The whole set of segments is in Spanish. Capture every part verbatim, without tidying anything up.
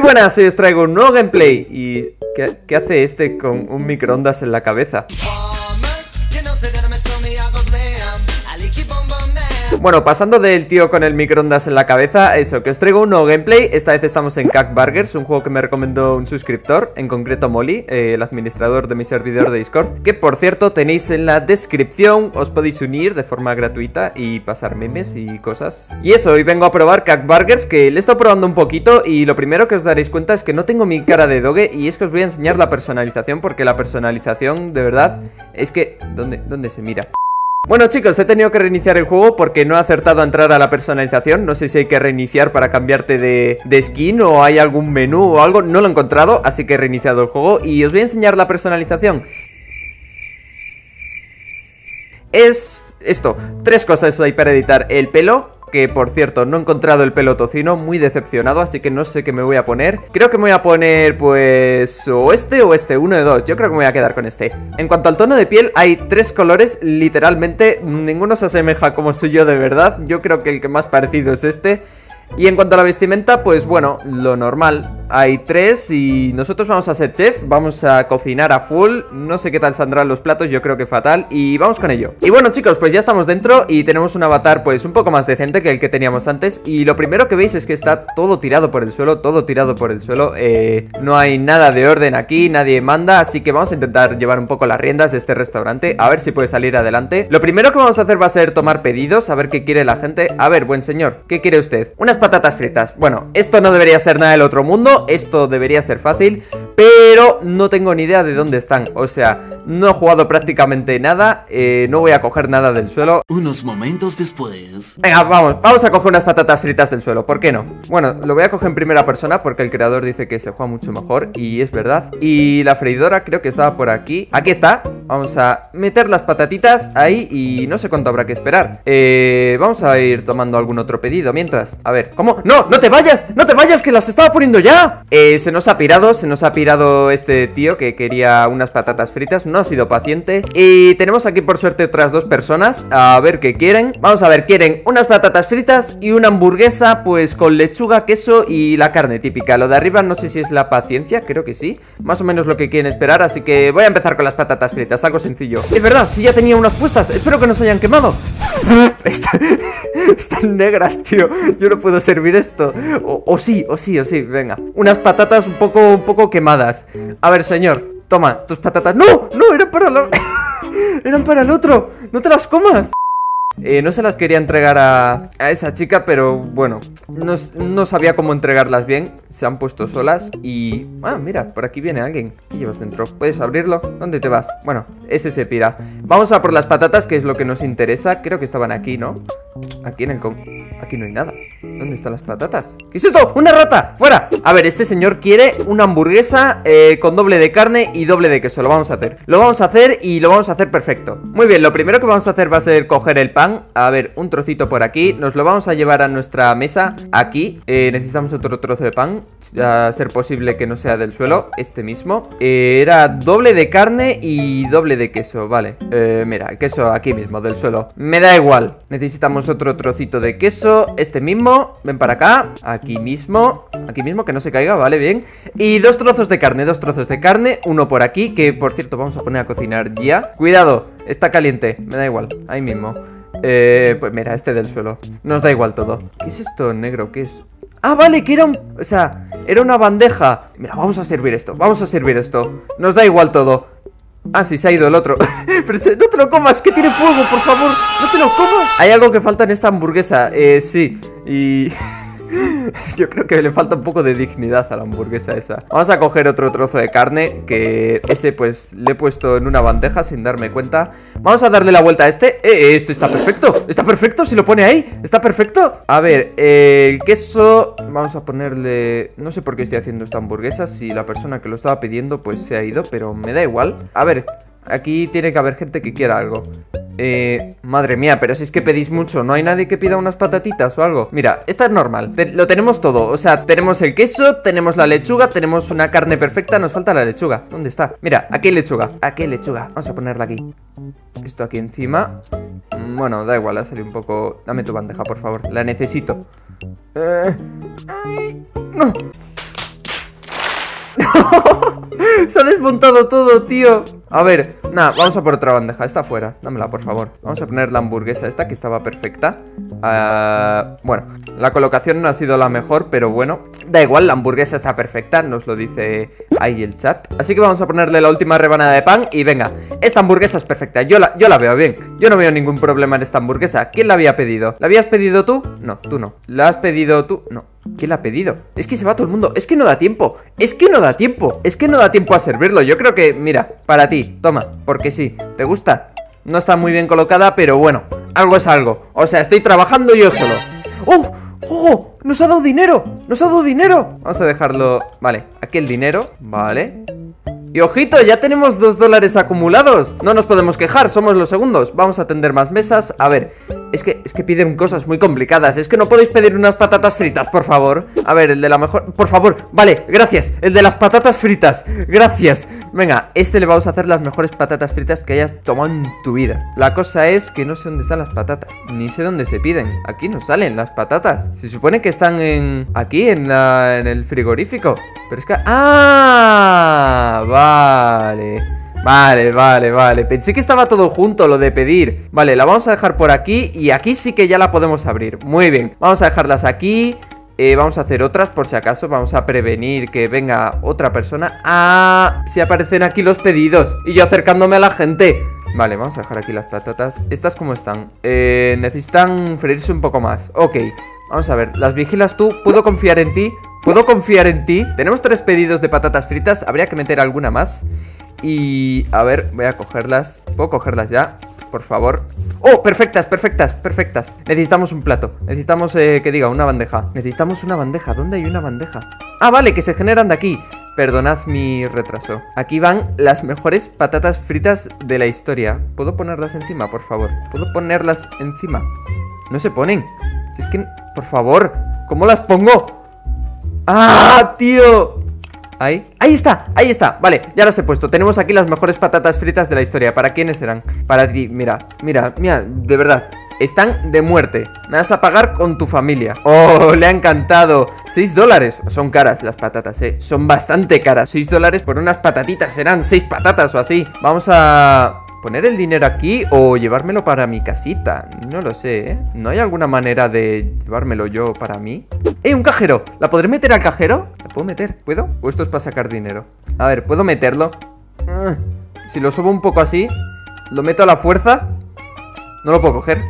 Muy buenas, hoy os traigo un nuevo gameplay. ¿Y qué, qué hace este con un microondas en la cabeza? Bueno, pasando del tío con el microondas en la cabeza, eso, que os traigo un nuevo gameplay. Esta vez estamos en Cook Burgers, un juego que me recomendó un suscriptor, en concreto Molly, eh, el administrador de mi servidor de Discord, que por cierto tenéis en la descripción, os podéis unir de forma gratuita y pasar memes y cosas. Y eso, hoy vengo a probar Cook Burgers, que le he estado probando un poquito y lo primero que os daréis cuenta es que no tengo mi cara de doge y es que os voy a enseñar la personalización, porque la personalización, de verdad, es que... ¿Dónde, dónde se mira? Bueno chicos, he tenido que reiniciar el juego porque no he acertado a entrar a la personalización. No sé si hay que reiniciar para cambiarte de, de skin o hay algún menú o algo. No lo he encontrado, así que he reiniciado el juego y os voy a enseñar la personalización. Es esto, tres cosas hay para editar. El pelo, que por cierto no he encontrado el pelo tocino, muy decepcionado, así que no sé qué me voy a poner. Creo que me voy a poner pues o este o este, uno de dos, yo creo que me voy a quedar con este. En cuanto al tono de piel hay tres colores, literalmente, ninguno se asemeja como soy yo de verdad, yo creo que el que más parecido es este. Y en cuanto a la vestimenta, pues bueno, lo normal. Hay tres y nosotros vamos a ser chef, vamos a cocinar a full. No sé qué tal saldrán los platos, yo creo que fatal. Y vamos con ello. Y bueno chicos, pues ya estamos dentro y tenemos un avatar pues un poco más decente que el que teníamos antes. Y lo primero que veis es que está todo tirado por el suelo, todo tirado por el suelo. eh, No hay nada de orden aquí, nadie manda, así que vamos a intentar llevar un poco las riendas de este restaurante, a ver si puede salir adelante. Lo primero que vamos a hacer va a ser tomar pedidos, a ver qué quiere la gente. A ver, buen señor, ¿qué quiere usted? Unas patatas fritas. Bueno, esto no debería ser nada del otro mundo, esto debería ser fácil, pero no tengo ni idea de dónde están. O sea, no he jugado prácticamente nada, eh, no voy a coger nada del suelo. Unos momentos después. Venga, vamos, vamos a coger unas patatas fritas del suelo, ¿por qué no? Bueno, lo voy a coger en primera persona porque el creador dice que se juega mucho mejor y es verdad. Y la freidora creo que estaba por aquí. Aquí está, vamos a meter las patatitas ahí y no sé cuánto habrá que esperar. Eh, vamos a ir tomando algún otro pedido mientras, a ver. ¿Cómo? ¡No! ¡No te vayas! ¡No te vayas! ¡Que las estaba poniendo ya! Eh, se nos ha pirado, se nos ha pirado este tío que quería unas patatas fritas. No ha sido paciente. Y tenemos aquí por suerte otras dos personas. A ver qué quieren. Vamos a ver, quieren unas patatas fritas y una hamburguesa pues con lechuga, queso y la carne típica. Lo de arriba no sé si es la paciencia, creo que sí. Más o menos lo que quieren esperar, así que voy a empezar con las patatas fritas, algo sencillo. Es verdad, sí, ya tenía unas puestas. Espero que no se hayan quemado. Están, están negras, tío. Yo no puedo servir esto, o, o sí, o sí, o sí, venga, unas patatas un poco, un poco quemadas. A ver señor, toma tus patatas. ¡No! ¡No! Eran para la... eran para el otro, no te las comas. Eh, no se las quería entregar a, a esa chica, pero bueno, no, no sabía cómo entregarlas bien. Se han puesto solas y... Ah, mira, por aquí viene alguien. ¿Qué llevas dentro? ¿Puedes abrirlo? ¿Dónde te vas? Bueno, ese se pira. Vamos a por las patatas, que es lo que nos interesa. Creo que estaban aquí, ¿no? Aquí en el con... Aquí no hay nada. ¿Dónde están las patatas? ¿Qué es esto? ¡Una rata! ¡Fuera! A ver, este señor quiere una hamburguesa eh, con doble de carne y doble de queso. Lo vamos a hacer. Lo vamos a hacer y lo vamos a hacer perfecto. Muy bien, lo primero que vamos a hacer va a ser coger el pan. A ver, un trocito por aquí. Nos lo vamos a llevar a nuestra mesa. Aquí eh, necesitamos otro trozo de pan, a ser posible que no sea del suelo. Este mismo eh, era doble de carne y doble de queso. Vale, eh, mira, el queso aquí mismo, del suelo, me da igual. Necesitamos otro trocito de queso. Este mismo, ven para acá. Aquí mismo, aquí mismo, que no se caiga. Vale, bien, y dos trozos de carne. Dos trozos de carne, uno por aquí, que por cierto vamos a poner a cocinar ya. Cuidado, está caliente, me da igual. Ahí mismo. Eh, pues mira, este del suelo. Nos da igual todo. ¿Qué es esto negro? ¿Qué es? Ah, vale, que era un... O sea, era una bandeja. Mira, vamos a servir esto, vamos a servir esto. Nos da igual todo. Ah, sí, se ha ido el otro. Pero se... no te lo comas, que tiene fuego, por favor. No te lo comas. Hay algo que falta en esta hamburguesa. Eh, sí. Y... yo creo que le falta un poco de dignidad a la hamburguesa esa. Vamos a coger otro trozo de carne, que ese pues le he puesto en una bandeja sin darme cuenta. Vamos a darle la vuelta a este. eh, Esto está perfecto, está perfecto, si lo pone ahí, está perfecto. A ver, eh, el queso, vamos a ponerle... No sé por qué estoy haciendo esta hamburguesa, si la persona que lo estaba pidiendo pues se ha ido, pero me da igual. A ver, aquí tiene que haber gente que quiera algo. Eh, madre mía, pero si es que pedís mucho. ¿No hay nadie que pida unas patatitas o algo? Mira, esta es normal, Te lo tenemos todo. O sea, tenemos el queso, tenemos la lechuga, tenemos una carne perfecta, nos falta la lechuga. ¿Dónde está? Mira, aquí hay lechuga. Aquí hay lechuga, vamos a ponerla aquí. Esto aquí encima. Bueno, da igual, ha salido un poco... Dame tu bandeja, por favor, la necesito. eh... Ay, no. Se ha desmontado todo, tío. A ver, nada, vamos a por otra bandeja. Esta fuera, dámela, por favor. Vamos a poner la hamburguesa esta, que estaba perfecta. uh, Bueno, la colocación no ha sido la mejor, pero bueno, da igual, la hamburguesa está perfecta. Nos lo dice ahí el chat. Así que vamos a ponerle la última rebanada de pan. Y venga, esta hamburguesa es perfecta. Yo la, yo la veo bien, yo no veo ningún problema en esta hamburguesa. ¿Quién la había pedido? ¿La habías pedido tú? No, tú no. ¿La has pedido tú? No. ¿Quién la ha pedido? Es que se va todo el mundo. Es que no da tiempo. Es que no da tiempo. Es que no da tiempo a servirlo. Yo creo que, mira, para ti, toma, porque sí. ¿Te gusta? No está muy bien colocada, pero bueno, algo es algo. O sea, estoy trabajando yo solo. ¡Oh! ¡Oh! ¡Nos ha dado dinero! ¡Nos ha dado dinero! Vamos a dejarlo... Vale, aquí el dinero. Vale. Y ojito, ya tenemos dos dólares acumulados. No nos podemos quejar, somos los segundos. Vamos a tender más mesas, a ver. Es que, es que piden cosas muy complicadas. Es que no podéis pedir unas patatas fritas, por favor. A ver, el de la mejor, por favor. Vale, gracias, el de las patatas fritas. Gracias, venga, este le vamos a hacer las mejores patatas fritas que hayas tomado en tu vida. La cosa es que no sé dónde están las patatas, ni sé dónde se piden. Aquí no salen las patatas. Se supone que están en... aquí, en, la... en el frigorífico. Pero es que... ¡Ah! Vale, vale, vale, vale. Pensé que estaba todo junto lo de pedir. Vale, la vamos a dejar por aquí. Y aquí sí que ya la podemos abrir. Muy bien, vamos a dejarlas aquí. Eh, vamos a hacer otras por si acaso. Vamos a prevenir que venga otra persona. ¡Ah! Si aparecen aquí los pedidos. Y yo acercándome a la gente. Vale, vamos a dejar aquí las patatas. ¿Estas cómo están? Eh, necesitan freírse un poco más. Ok, vamos a ver. ¿Las vigilas tú? ¿Puedo confiar en ti? ¿Puedo confiar en ti? Tenemos tres pedidos de patatas fritas. Habría que meter alguna más. Y... a ver, voy a cogerlas. ¿Puedo cogerlas ya? Por favor. ¡Oh! Perfectas, perfectas, perfectas. Necesitamos un plato. Necesitamos, eh, que diga, una bandeja. Necesitamos una bandeja. ¿Dónde hay una bandeja? Ah, vale, que se generan de aquí. Perdonad mi retraso. Aquí van las mejores patatas fritas de la historia. ¿Puedo ponerlas encima, por favor? ¿Puedo ponerlas encima? No se ponen. Si es que... por favor, ¿cómo las pongo? ¡Ah, tío! Ahí, ahí está, ahí está. Vale, ya las he puesto. Tenemos aquí las mejores patatas fritas de la historia. ¿Para quiénes serán? Para ti, mira, mira, mira, de verdad. Están de muerte. Me vas a pagar con tu familia. Oh, le ha encantado. seis dólares. Son caras las patatas, eh. Son bastante caras. seis dólares por unas patatitas. Serán seis patatas o así. Vamos a... ¿poner el dinero aquí o llevármelo para mi casita? No lo sé, ¿eh? ¿No hay alguna manera de llevármelo yo para mí? ¡Eh, un cajero! ¿La podré meter al cajero? ¿La puedo meter? ¿Puedo? ¿O esto es para sacar dinero? A ver, ¿puedo meterlo? Si lo subo un poco así, lo meto a la fuerza. No lo puedo coger.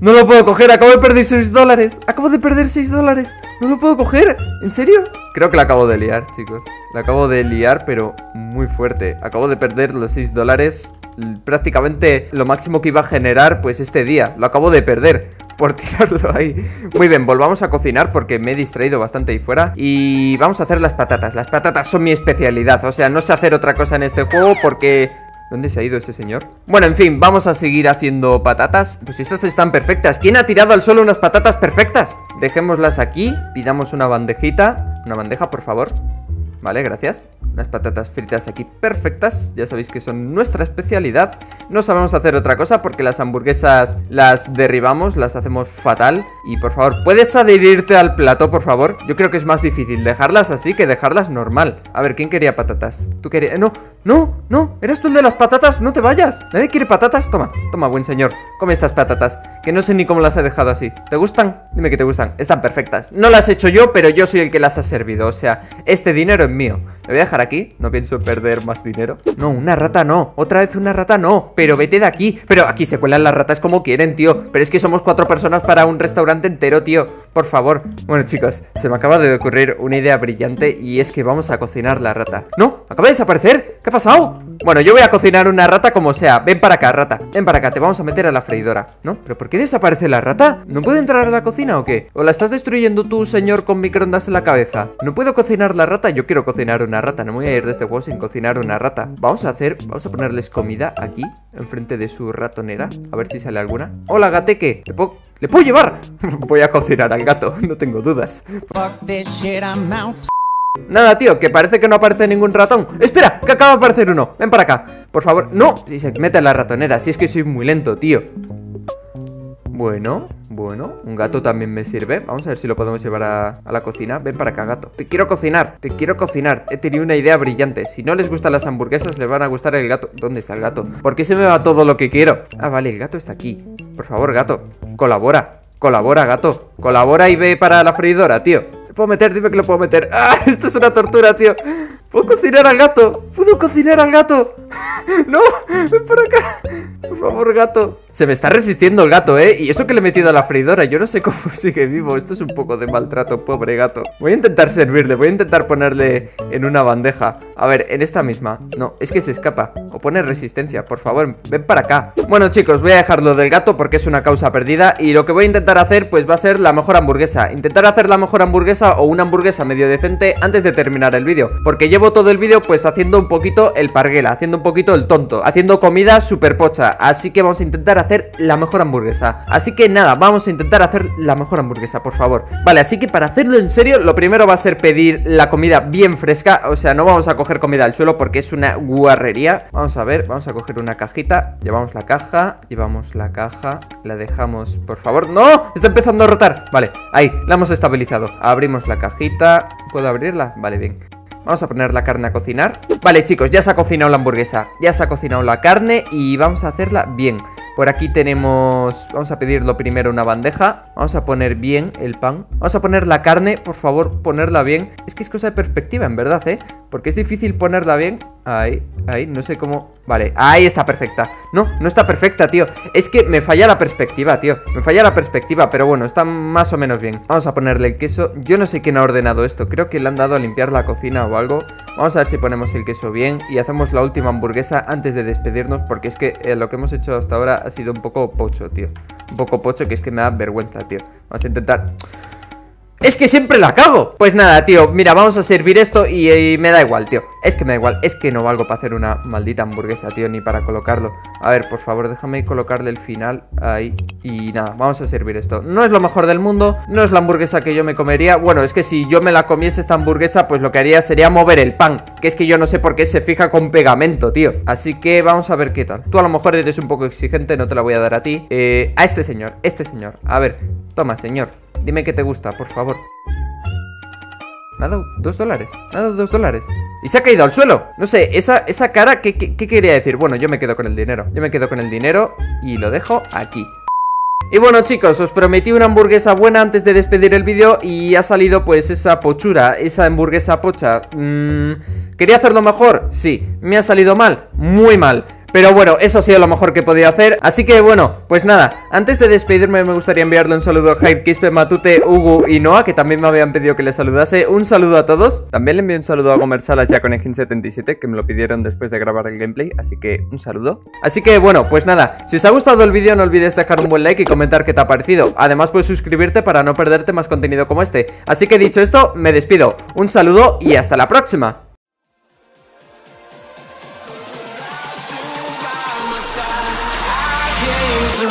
¡No lo puedo coger! ¡Acabo de perder seis dólares! ¡Acabo de perder seis dólares! ¡No lo puedo coger! ¿En serio? Creo que la acabo de liar, chicos. La acabo de liar, pero muy fuerte. Acabo de perder los seis dólares. Prácticamente lo máximo que iba a generar, pues este día. Lo acabo de perder por tirarlo ahí. Muy bien, volvamos a cocinar porque me he distraído bastante ahí fuera. Y vamos a hacer las patatas. Las patatas son mi especialidad. O sea, no sé hacer otra cosa en este juego porque... ¿dónde se ha ido ese señor? Bueno, en fin, vamos a seguir haciendo patatas. Pues estas están perfectas. ¿Quién ha tirado al suelo unas patatas perfectas? Dejémoslas aquí. Pidamos una bandejita. Una bandeja, por favor. Vale, gracias. Unas patatas fritas aquí perfectas. Ya sabéis que son nuestra especialidad. No sabemos hacer otra cosa porque las hamburguesas las derribamos, las hacemos fatal. Y por favor, ¿puedes adherirte al plato, por favor? Yo creo que es más difícil dejarlas así que dejarlas normal. A ver, ¿quién quería patatas? ¿Tú querías...? Eh, no, no, no. ¿Eres tú el de las patatas? No te vayas. ¿Nadie quiere patatas? Toma, toma, buen señor. Come estas patatas, que no sé ni cómo las he dejado así. ¿Te gustan? Dime que te gustan. Están perfectas. No las he hecho yo, pero yo soy el que las ha servido. O sea, este dinero es mío. Lo voy a dejar aquí. No pienso perder más dinero. No, una rata no. Otra vez una rata no. Pero vete de aquí. Pero aquí se cuelan las ratas como quieren, tío. Pero es que somos cuatro personas para un restaurante entero, tío. Por favor. Bueno, chicos, se me acaba de ocurrir una idea brillante. Y es que vamos a cocinar la rata. ¡No! ¡Acaba de desaparecer! ¿Qué ha pasado? Bueno, yo voy a cocinar una rata como sea. Ven para acá, rata. Ven para acá. Te vamos a meter a la freidora. ¿No? ¿Pero por qué desaparece la rata? ¿No puede entrar a la cocina o qué? ¿O la estás destruyendo tú, señor, con microondas en la cabeza? ¿No puedo cocinar la rata? Yo quiero cocinar una rata. No me voy a ir de este juego sin cocinar una rata. Vamos a hacer... vamos a ponerles comida aquí, enfrente de su ratonera. A ver si sale alguna. ¡Hola, gateque! ¿Le puedo, ¿le puedo llevar? Voy a cocinar al gato, no tengo dudas. Fuck this shit, I'm out. Nada, tío, que parece que no aparece ningún ratón. ¡Espera! Que acaba de aparecer uno. Ven para acá, por favor. ¡No! Y se mete en la ratonera. Si es que soy muy lento, tío. Bueno, bueno, un gato también me sirve. Vamos a ver si lo podemos llevar a, a la cocina. Ven para acá, gato. Te quiero cocinar, te quiero cocinar. He tenido una idea brillante. Si no les gustan las hamburguesas, les van a gustar el gato. ¿Dónde está el gato? ¿Por qué se me va todo lo que quiero? Ah, vale, el gato está aquí. Por favor, gato, colabora. Colabora, gato. Colabora y ve para la freidora, tío. ¿Lo puedo meter? Dime que lo puedo meter. ¡Ah! Esto es una tortura, tío. ¿Puedo cocinar al gato? ¿Puedo cocinar al gato? ¡No! ¡Ven para acá! Por favor, gato. Se me está resistiendo el gato, ¿eh? Y eso que le he metido a la freidora. Yo no sé cómo sigue vivo. Esto es un poco de maltrato, pobre gato. Voy a intentar servirle. Voy a intentar ponerle en una bandeja. A ver, en esta misma. No, es que se escapa. O pone resistencia. Por favor, ven para acá. Bueno, chicos, voy a dejarlo del gato porque es una causa perdida. Y lo que voy a intentar hacer, pues va a ser la mejor hamburguesa. Intentar hacer la mejor hamburguesa o una hamburguesa medio decente antes de terminar el vídeo. Porque llevo todo el vídeo, pues, haciendo un poquito el parguela. Haciendo un poquito el tonto. Haciendo comida super pocha. Así que vamos a intentar hacer la mejor hamburguesa. Así que nada, vamos a intentar hacer la mejor hamburguesa, por favor. Vale, así que para hacerlo en serio, lo primero va a ser pedir la comida bien fresca. O sea, no vamos a coger comida al suelo porque es una guarrería. Vamos a ver, vamos a coger una cajita. Llevamos la caja, llevamos la caja. La dejamos, por favor. ¡No! Está empezando a rotar. Vale, ahí, la hemos estabilizado. Abrimos la cajita. ¿Puedo abrirla? Vale, bien. Vamos a poner la carne a cocinar. Vale, chicos, ya se ha cocinado la hamburguesa. Ya se ha cocinado la carne y vamos a hacerla bien. Por aquí tenemos... Vamos a pedirlo primero una bandeja. Vamos a poner bien el pan. Vamos a poner la carne, por favor, ponerla bien. Es que es cosa de perspectiva, en verdad, ¿eh? Porque es difícil ponerla bien. Ahí, ahí, no sé cómo... Vale, ahí está perfecta. No, no está perfecta, tío. Es que me falla la perspectiva, tío. Me falla la perspectiva, pero bueno, está más o menos bien. Vamos a ponerle el queso. Yo no sé quién ha ordenado esto. Creo que le han dado a limpiar la cocina o algo. Vamos a ver si ponemos el queso bien y hacemos la última hamburguesa antes de despedirnos, porque es que eh, lo que hemos hecho hasta ahora ha sido un poco pocho, tío. Un poco pocho que es que me da vergüenza, tío. Vamos a intentar... Es que siempre la cago. Pues nada, tío, mira, vamos a servir esto y, y me da igual, tío. Es que me da igual, es que no valgo para hacer una maldita hamburguesa, tío, ni para colocarlo. A ver, por favor, déjame colocarle el final ahí. Y nada, vamos a servir esto. No es lo mejor del mundo, no es la hamburguesa que yo me comería. Bueno, es que si yo me la comiese esta hamburguesa, pues lo que haría sería mover el pan. Que es que yo no sé por qué se fija con pegamento, tío. Así que vamos a ver qué tal. Tú a lo mejor eres un poco exigente, no te la voy a dar a ti. Eh, a este señor, este señor. A ver, toma, señor. Dime que te gusta, por favor. Me ha dado dos dólares. Me ha dado dos dólares. Y se ha caído al suelo. No sé, esa, esa cara, ¿qué, qué, qué quería decir? Bueno, yo me quedo con el dinero. Yo me quedo con el dinero y lo dejo aquí. Y bueno, chicos, os prometí una hamburguesa buena antes de despedir el vídeo y ha salido pues esa pochura, esa hamburguesa pocha. Mm, ¿Quería hacerlo mejor? Sí. ¿Me ha salido mal? Muy mal. Pero bueno, eso ha sido lo mejor que he podido hacer. Así que bueno, pues nada, antes de despedirme me gustaría enviarle un saludo a Hyde, Kispe, Matute, Hugo y Noah, que también me habían pedido que les saludase. Un saludo a todos. También le envío un saludo a Gomer Salas y a ConEgin setenta y siete, que me lo pidieron después de grabar el gameplay, así que un saludo. Así que bueno, pues nada, si os ha gustado el vídeo no olvides dejar un buen like y comentar qué te ha parecido. Además puedes suscribirte para no perderte más contenido como este. Así que dicho esto, me despido. Un saludo y hasta la próxima. We'll